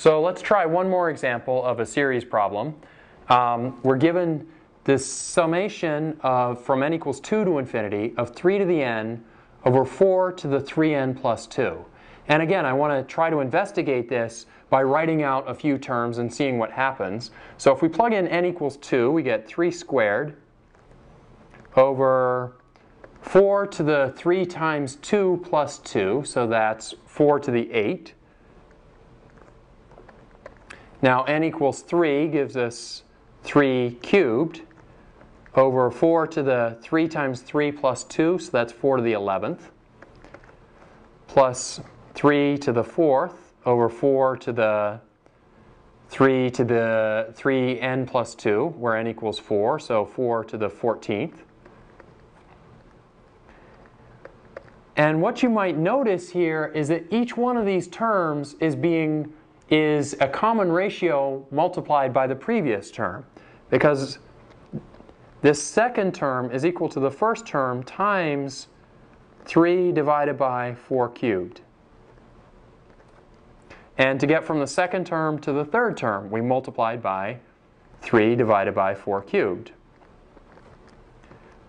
So let's try one more example of a series problem. We're given this summation of from n equals 2 to infinity of 3 to the n over 4 to the 3n plus 2. And again, I want to try to investigate this by writing out a few terms and seeing what happens. So if we plug in n equals 2, we get 3 squared over 4 to the 3 times 2 plus 2, so that's 4 to the 8. Now n equals 3 gives us 3 cubed over 4 to the 3 times 3 plus 2, so that's 4 to the 11th, plus 3 to the 4th over 4 to the 3 to the 3n plus 2, where n equals 4, so 4 to the 14th. And what you might notice here is that each one of these terms is a common ratio multiplied by the previous term, because this second term is equal to the first term times 3 divided by 4 cubed. And to get from the second term to the third term, we multiplied by 3 divided by 4 cubed.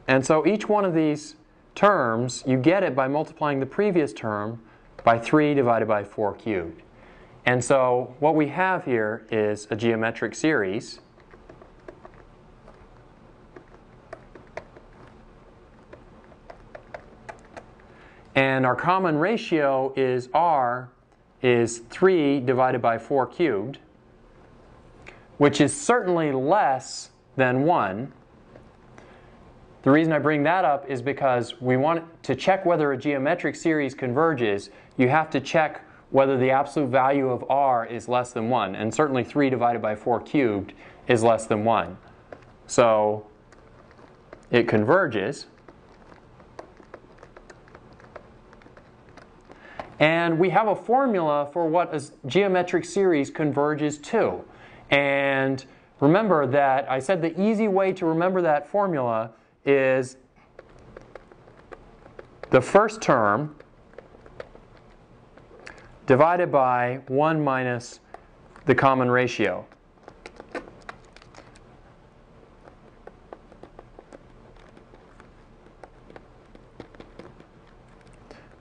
And so each one of these terms, you get it by multiplying the previous term by 3 divided by 4 cubed. And so what we have here is a geometric series and our common ratio is R is 3 divided by 4 cubed, which is certainly less than 1. The reason I bring that up is because we want to check whether a geometric series converges. You have to check whether the absolute value of R is less than 1, and certainly 3 divided by 4 cubed is less than 1. So it converges. And we have a formula for what a geometric series converges to. And remember that I said the easy way to remember that formula is the first term divided by 1 minus the common ratio.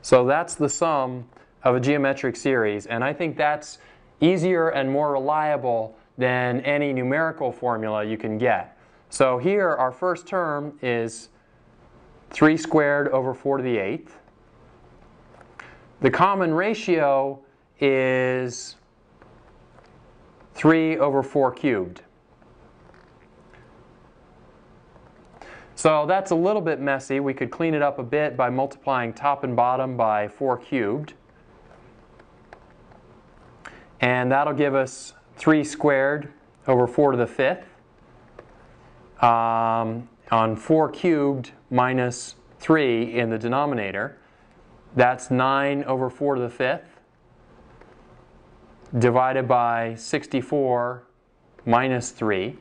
So that's the sum of a geometric series, and I think that's easier and more reliable than any numerical formula you can get. So here our first term is 3 squared over 4 to the 8th. The common ratio is 3 over 4 cubed. So that's a little bit messy. We could clean it up a bit by multiplying top and bottom by 4 cubed. And that'll give us 3 squared over 4 to the 5th on 4 cubed minus 3 in the denominator. That's 9 over 4 to the 5th divided by 64 minus 3.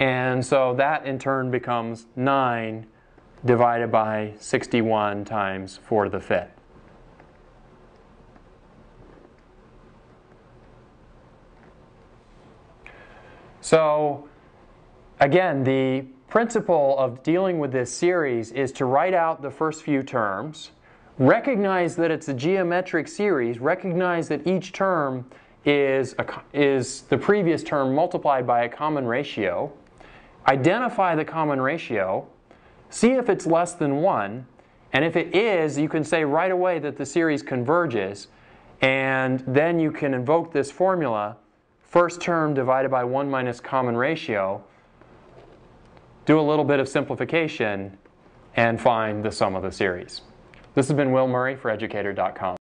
And so that in turn becomes 9 divided by 61 times 4 to the 5th. So again, the principle of dealing with this series is to write out the first few terms. Recognize that it's a geometric series. Recognize that each term is the previous term multiplied by a common ratio. Identify the common ratio. See if it's less than 1. And if it is, you can say right away that the series converges. And then you can invoke this formula, first term divided by 1 minus common ratio. Do a little bit of simplification and find the sum of the series. This has been Will Murray for Educator.com.